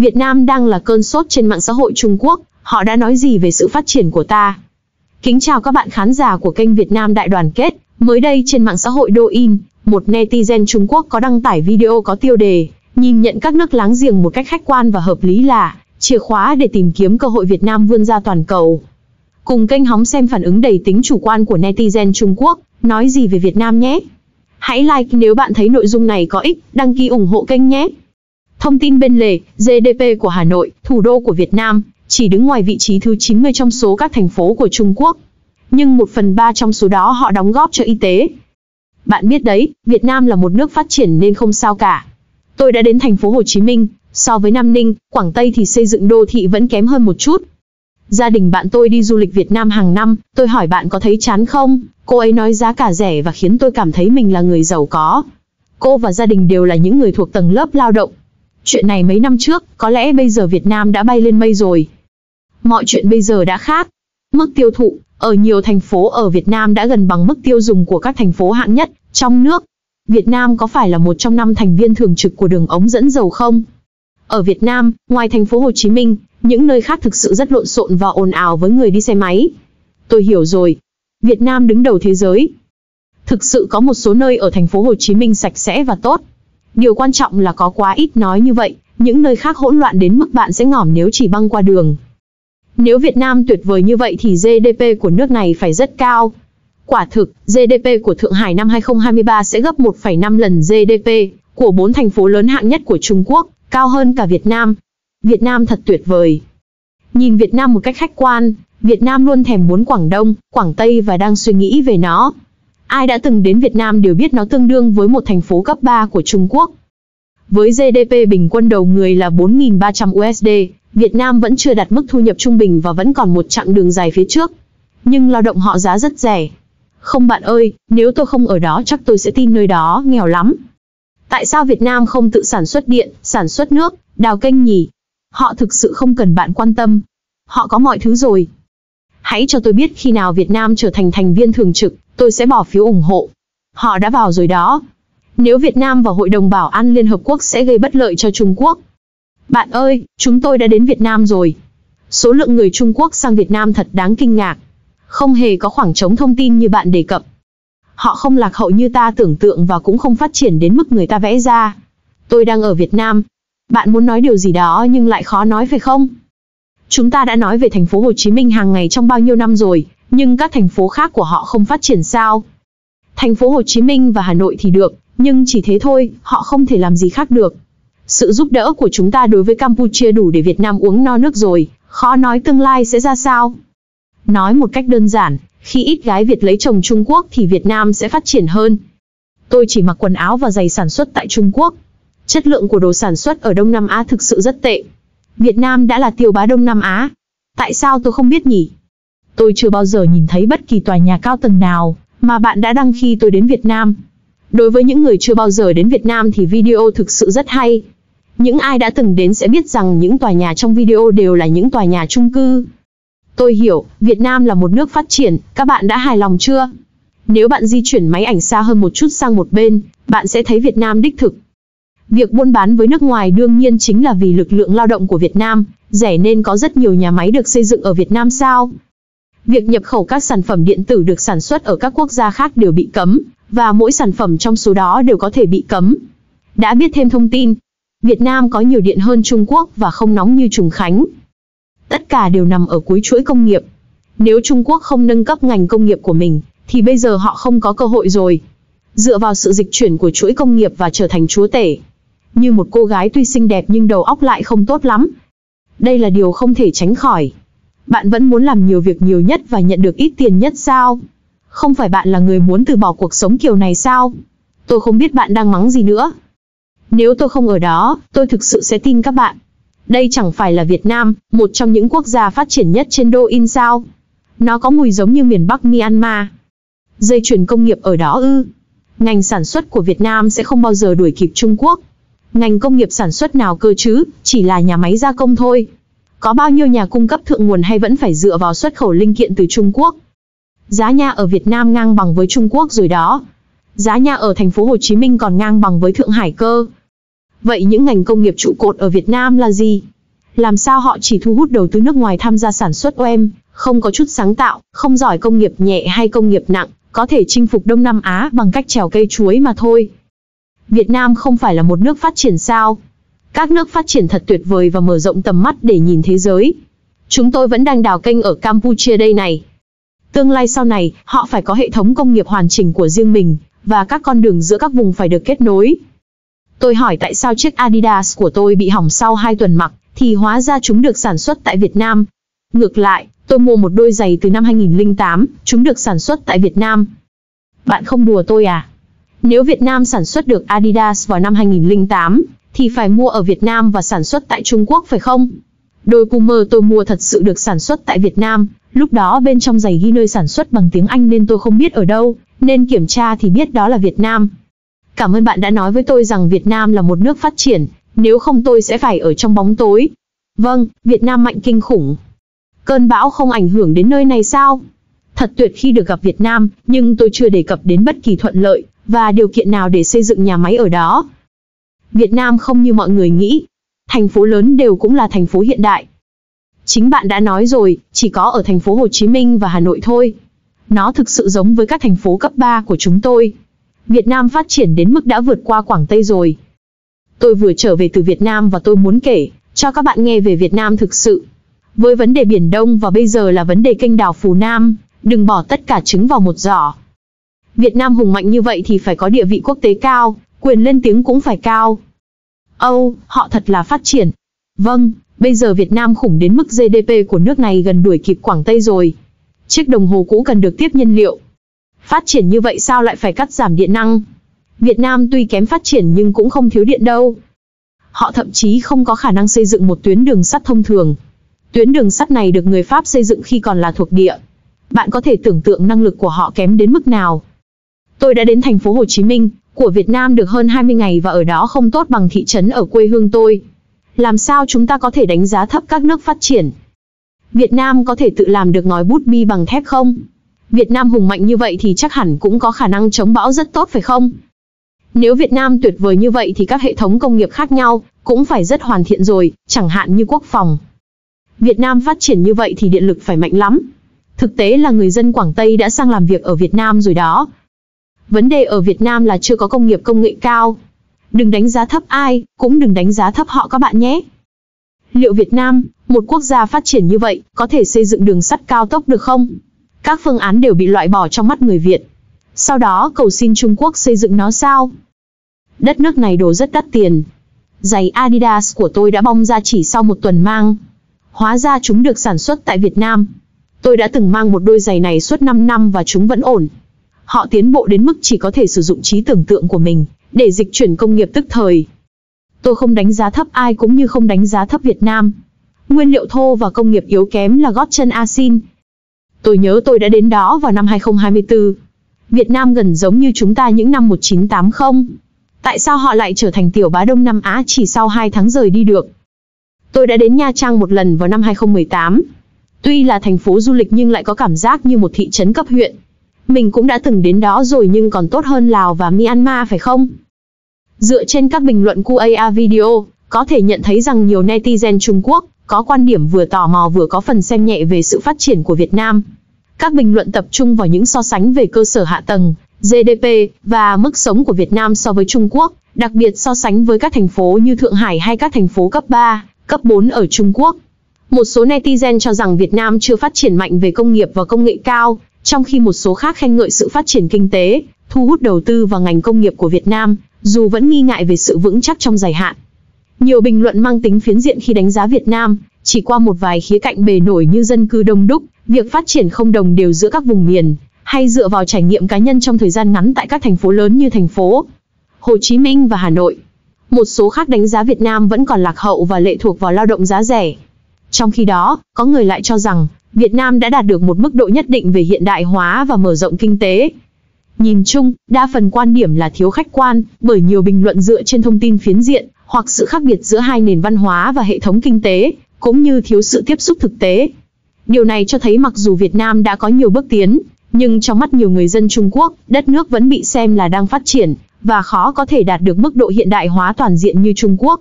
Việt Nam đang là cơn sốt trên mạng xã hội Trung Quốc, họ đã nói gì về sự phát triển của ta? Kính chào các bạn khán giả của kênh Việt Nam Đại Đoàn Kết. Mới đây trên mạng xã hội Douyin, một netizen Trung Quốc có đăng tải video có tiêu đề nhìn nhận các nước láng giềng một cách khách quan và hợp lý là chìa khóa để tìm kiếm cơ hội Việt Nam vươn ra toàn cầu. Cùng kênh hóng xem phản ứng đầy tính chủ quan của netizen Trung Quốc nói gì về Việt Nam nhé. Hãy like nếu bạn thấy nội dung này có ích, đăng ký ủng hộ kênh nhé. Thông tin bên lề, GDP của Hà Nội, thủ đô của Việt Nam, chỉ đứng ngoài vị trí thứ 90 trong số các thành phố của Trung Quốc. Nhưng 1/3 trong số đó họ đóng góp cho y tế. Bạn biết đấy, Việt Nam là một nước phát triển nên không sao cả. Tôi đã đến thành phố Hồ Chí Minh, so với Nam Ninh, Quảng Tây thì xây dựng đô thị vẫn kém hơn một chút. Gia đình bạn tôi đi du lịch Việt Nam hàng năm, tôi hỏi bạn có thấy chán không? Cô ấy nói giá cả rẻ và khiến tôi cảm thấy mình là người giàu có. Cô và gia đình đều là những người thuộc tầng lớp lao động. Chuyện này mấy năm trước, có lẽ bây giờ Việt Nam đã bay lên mây rồi. Mọi chuyện bây giờ đã khác. Mức tiêu thụ ở nhiều thành phố ở Việt Nam đã gần bằng mức tiêu dùng của các thành phố hạng nhất trong nước. Việt Nam có phải là một trong 5 thành viên thường trực của đường ống dẫn dầu không? Ở Việt Nam, ngoài thành phố Hồ Chí Minh, những nơi khác thực sự rất lộn xộn và ồn ào với người đi xe máy. Tôi hiểu rồi. Việt Nam đứng đầu thế giới. Thực sự có một số nơi ở thành phố Hồ Chí Minh sạch sẽ và tốt. Điều quan trọng là có quá ít nói như vậy, những nơi khác hỗn loạn đến mức bạn sẽ ngỏm nếu chỉ băng qua đường. Nếu Việt Nam tuyệt vời như vậy thì GDP của nước này phải rất cao. Quả thực, GDP của Thượng Hải năm 2023 sẽ gấp 1,5 lần GDP của 4 thành phố lớn hạng nhất của Trung Quốc, cao hơn cả Việt Nam. Việt Nam thật tuyệt vời. Nhìn Việt Nam một cách khách quan, Việt Nam luôn thèm muốn Quảng Đông, Quảng Tây và đang suy nghĩ về nó. Ai đã từng đến Việt Nam đều biết nó tương đương với một thành phố cấp 3 của Trung Quốc. Với GDP bình quân đầu người là 4.300 USD, Việt Nam vẫn chưa đạt mức thu nhập trung bình và vẫn còn một chặng đường dài phía trước. Nhưng lao động họ giá rất rẻ. Không bạn ơi, nếu tôi không ở đó chắc tôi sẽ tin nơi đó nghèo lắm. Tại sao Việt Nam không tự sản xuất điện, sản xuất nước, đào kênh nhỉ? Họ thực sự không cần bạn quan tâm. Họ có mọi thứ rồi. Hãy cho tôi biết khi nào Việt Nam trở thành thành viên thường trực, tôi sẽ bỏ phiếu ủng hộ. Họ đã vào rồi đó. Nếu Việt Nam vào Hội đồng Bảo an Liên Hợp Quốc sẽ gây bất lợi cho Trung Quốc. Bạn ơi, chúng tôi đã đến Việt Nam rồi. Số lượng người Trung Quốc sang Việt Nam thật đáng kinh ngạc. Không hề có khoảng trống thông tin như bạn đề cập. Họ không lạc hậu như ta tưởng tượng và cũng không phát triển đến mức người ta vẽ ra. Tôi đang ở Việt Nam. Bạn muốn nói điều gì đó nhưng lại khó nói phải không? Chúng ta đã nói về thành phố Hồ Chí Minh hàng ngày trong bao nhiêu năm rồi, nhưng các thành phố khác của họ không phát triển sao? Thành phố Hồ Chí Minh và Hà Nội thì được, nhưng chỉ thế thôi, họ không thể làm gì khác được. Sự giúp đỡ của chúng ta đối với Campuchia đủ để Việt Nam uống no nước rồi, khó nói tương lai sẽ ra sao. Nói một cách đơn giản, khi ít gái Việt lấy chồng Trung Quốc thì Việt Nam sẽ phát triển hơn. Tôi chỉ mặc quần áo và giày sản xuất tại Trung Quốc. Chất lượng của đồ sản xuất ở Đông Nam Á thực sự rất tệ. Việt Nam đã là tiêu bá Đông Nam Á. Tại sao tôi không biết nhỉ? Tôi chưa bao giờ nhìn thấy bất kỳ tòa nhà cao tầng nào mà bạn đã đăng khi tôi đến Việt Nam. Đối với những người chưa bao giờ đến Việt Nam thì video thực sự rất hay. Những ai đã từng đến sẽ biết rằng những tòa nhà trong video đều là những tòa nhà chung cư. Tôi hiểu, Việt Nam là một nước phát triển, các bạn đã hài lòng chưa? Nếu bạn di chuyển máy ảnh xa hơn một chút sang một bên, bạn sẽ thấy Việt Nam đích thực. Việc buôn bán với nước ngoài đương nhiên chính là vì lực lượng lao động của Việt Nam, rẻ nên có rất nhiều nhà máy được xây dựng ở Việt Nam sao? Việc nhập khẩu các sản phẩm điện tử được sản xuất ở các quốc gia khác đều bị cấm, và mỗi sản phẩm trong số đó đều có thể bị cấm. Đã biết thêm thông tin, Việt Nam có nhiều điện hơn Trung Quốc và không nóng như Trùng Khánh. Tất cả đều nằm ở cuối chuỗi công nghiệp. Nếu Trung Quốc không nâng cấp ngành công nghiệp của mình, thì bây giờ họ không có cơ hội rồi. Dựa vào sự dịch chuyển của chuỗi công nghiệp và trở thành chúa tể. Như một cô gái tuy xinh đẹp nhưng đầu óc lại không tốt lắm. Đây là điều không thể tránh khỏi. Bạn vẫn muốn làm nhiều việc nhiều nhất và nhận được ít tiền nhất sao? Không phải bạn là người muốn từ bỏ cuộc sống kiểu này sao? Tôi không biết bạn đang mắng gì nữa. Nếu tôi không ở đó, tôi thực sự sẽ tin các bạn. Đây chẳng phải là Việt Nam, một trong những quốc gia phát triển nhất trên Douyin sao? Nó có mùi giống như miền Bắc Myanmar. Dây chuyền công nghiệp ở đó ư? Ngành sản xuất của Việt Nam sẽ không bao giờ đuổi kịp Trung Quốc. Ngành công nghiệp sản xuất nào cơ chứ, chỉ là nhà máy gia công thôi. Có bao nhiêu nhà cung cấp thượng nguồn hay vẫn phải dựa vào xuất khẩu linh kiện từ Trung Quốc? Giá nhà ở Việt Nam ngang bằng với Trung Quốc rồi đó. Giá nhà ở thành phố Hồ Chí Minh còn ngang bằng với Thượng Hải cơ. Vậy những ngành công nghiệp trụ cột ở Việt Nam là gì? Làm sao họ chỉ thu hút đầu tư nước ngoài tham gia sản xuất OEM, không có chút sáng tạo, không giỏi công nghiệp nhẹ hay công nghiệp nặng, có thể chinh phục Đông Nam Á bằng cách trèo cây chuối mà thôi. Việt Nam không phải là một nước phát triển sao? Các nước phát triển thật tuyệt vời và mở rộng tầm mắt để nhìn thế giới. Chúng tôi vẫn đang đào kênh ở Campuchia đây này. Tương lai sau này, họ phải có hệ thống công nghiệp hoàn chỉnh của riêng mình, và các con đường giữa các vùng phải được kết nối. Tôi hỏi tại sao chiếc Adidas của tôi bị hỏng sau 2 tuần mặc, thì hóa ra chúng được sản xuất tại Việt Nam. Ngược lại, tôi mua một đôi giày từ năm 2008, chúng được sản xuất tại Việt Nam. Bạn không đùa tôi à? Nếu Việt Nam sản xuất được Adidas vào năm 2008, thì phải mua ở Việt Nam và sản xuất tại Trung Quốc phải không? Đôi Puma tôi mua thật sự được sản xuất tại Việt Nam, lúc đó bên trong giày ghi nơi sản xuất bằng tiếng Anh nên tôi không biết ở đâu, nên kiểm tra thì biết đó là Việt Nam. Cảm ơn bạn đã nói với tôi rằng Việt Nam là một nước phát triển, nếu không tôi sẽ phải ở trong bóng tối. Vâng, Việt Nam mạnh kinh khủng. Cơn bão không ảnh hưởng đến nơi này sao? Thật tuyệt khi được gặp Việt Nam, nhưng tôi chưa đề cập đến bất kỳ thuận lợi và điều kiện nào để xây dựng nhà máy ở đó. Việt Nam không như mọi người nghĩ. Thành phố lớn đều cũng là thành phố hiện đại. Chính bạn đã nói rồi, chỉ có ở thành phố Hồ Chí Minh và Hà Nội thôi. Nó thực sự giống với các thành phố cấp 3 của chúng tôi. Việt Nam phát triển đến mức đã vượt qua Quảng Tây rồi. Tôi vừa trở về từ Việt Nam và tôi muốn kể cho các bạn nghe về Việt Nam thực sự. Với vấn đề Biển Đông và bây giờ là vấn đề kênh đào Phù Nam, đừng bỏ tất cả trứng vào một giỏ. Việt Nam hùng mạnh như vậy thì phải có địa vị quốc tế cao, quyền lên tiếng cũng phải cao. Âu, họ thật là phát triển. Vâng, bây giờ Việt Nam khủng đến mức GDP của nước này gần đuổi kịp Quảng Tây rồi. Chiếc đồng hồ cũ cần được tiếp nhiên liệu. Phát triển như vậy sao lại phải cắt giảm điện năng? Việt Nam tuy kém phát triển nhưng cũng không thiếu điện đâu. Họ thậm chí không có khả năng xây dựng một tuyến đường sắt thông thường. Tuyến đường sắt này được người Pháp xây dựng khi còn là thuộc địa. Bạn có thể tưởng tượng năng lực của họ kém đến mức nào. Tôi đã đến thành phố Hồ Chí Minh của Việt Nam được hơn 20 ngày và ở đó không tốt bằng thị trấn ở quê hương tôi. Làm sao chúng ta có thể đánh giá thấp các nước phát triển? Việt Nam có thể tự làm được ngòi bút bi bằng thép không? Việt Nam hùng mạnh như vậy thì chắc hẳn cũng có khả năng chống bão rất tốt phải không? Nếu Việt Nam tuyệt vời như vậy thì các hệ thống công nghiệp khác nhau cũng phải rất hoàn thiện rồi, chẳng hạn như quốc phòng. Việt Nam phát triển như vậy thì điện lực phải mạnh lắm. Thực tế là người dân Quảng Tây đã sang làm việc ở Việt Nam rồi đó. Vấn đề ở Việt Nam là chưa có công nghiệp công nghệ cao. Đừng đánh giá thấp ai, cũng đừng đánh giá thấp họ các bạn nhé. Liệu Việt Nam, một quốc gia phát triển như vậy, có thể xây dựng đường sắt cao tốc được không? Các phương án đều bị loại bỏ trong mắt người Việt. Sau đó cầu xin Trung Quốc xây dựng nó sao? Đất nước này đồ rất đắt tiền. Giày Adidas của tôi đã bong ra chỉ sau một tuần mang. Hóa ra chúng được sản xuất tại Việt Nam. Tôi đã từng mang một đôi giày này suốt 5 năm và chúng vẫn ổn. Họ tiến bộ đến mức chỉ có thể sử dụng trí tưởng tượng của mình để dịch chuyển công nghiệp tức thời. Tôi không đánh giá thấp ai cũng như không đánh giá thấp Việt Nam. Nguyên liệu thô và công nghiệp yếu kém là gót chân asin. Tôi nhớ tôi đã đến đó vào năm 2024. Việt Nam gần giống như chúng ta những năm 1980. Tại sao họ lại trở thành tiểu bá Đông Nam Á chỉ sau 2 tháng rời đi được? Tôi đã đến Nha Trang một lần vào năm 2018. Tuy là thành phố du lịch nhưng lại có cảm giác như một thị trấn cấp huyện. Mình cũng đã từng đến đó rồi nhưng còn tốt hơn Lào và Myanmar phải không? Dựa trên các bình luận QA video, có thể nhận thấy rằng nhiều netizen Trung Quốc có quan điểm vừa tò mò vừa có phần xem nhẹ về sự phát triển của Việt Nam. Các bình luận tập trung vào những so sánh về cơ sở hạ tầng, GDP và mức sống của Việt Nam so với Trung Quốc, đặc biệt so sánh với các thành phố như Thượng Hải hay các thành phố cấp 3, cấp 4 ở Trung Quốc. Một số netizen cho rằng Việt Nam chưa phát triển mạnh về công nghiệp và công nghệ cao, trong khi một số khác khen ngợi sự phát triển kinh tế, thu hút đầu tư vào ngành công nghiệp của Việt Nam, dù vẫn nghi ngại về sự vững chắc trong dài hạn. Nhiều bình luận mang tính phiến diện khi đánh giá Việt Nam, chỉ qua một vài khía cạnh bề nổi như dân cư đông đúc, việc phát triển không đồng đều giữa các vùng miền, hay dựa vào trải nghiệm cá nhân trong thời gian ngắn tại các thành phố lớn như thành phố Hồ Chí Minh và Hà Nội. Một số khác đánh giá Việt Nam vẫn còn lạc hậu và lệ thuộc vào lao động giá rẻ. Trong khi đó, có người lại cho rằng Việt Nam đã đạt được một mức độ nhất định về hiện đại hóa và mở rộng kinh tế. Nhìn chung, đa phần quan điểm là thiếu khách quan, bởi nhiều bình luận dựa trên thông tin phiến diện, hoặc sự khác biệt giữa hai nền văn hóa và hệ thống kinh tế, cũng như thiếu sự tiếp xúc thực tế. Điều này cho thấy mặc dù Việt Nam đã có nhiều bước tiến, Nhưng trong mắt nhiều người dân Trung Quốc, đất nước vẫn bị xem là đang phát triển, và khó có thể đạt được mức độ hiện đại hóa toàn diện như Trung Quốc.